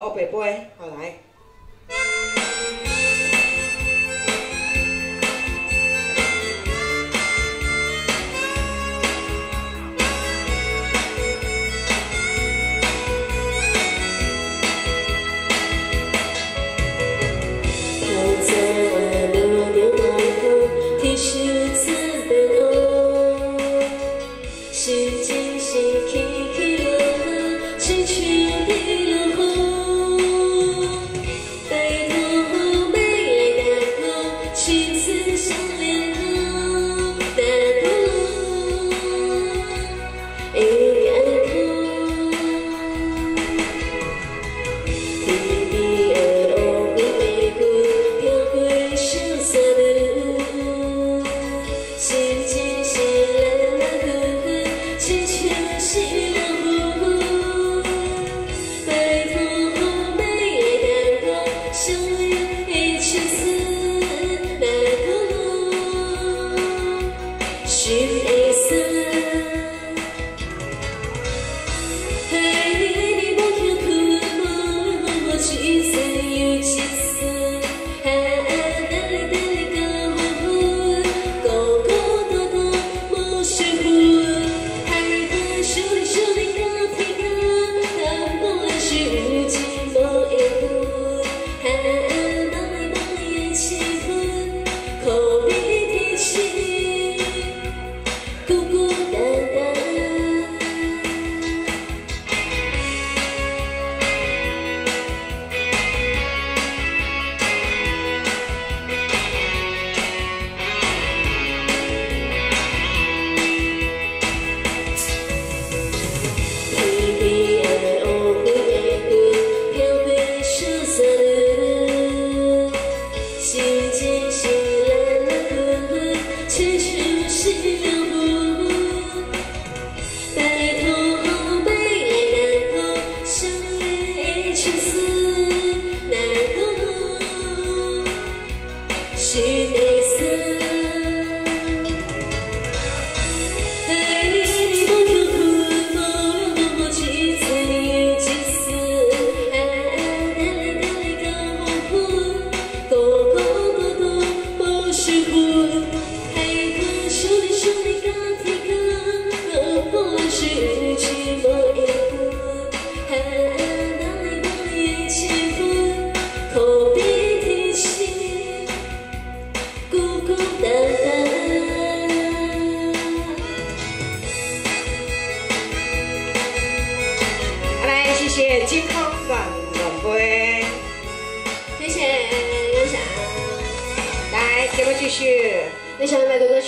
黑白杯，好来。健康管我杯，谢谢刘翔。来，节目继续，刘翔来读歌曲。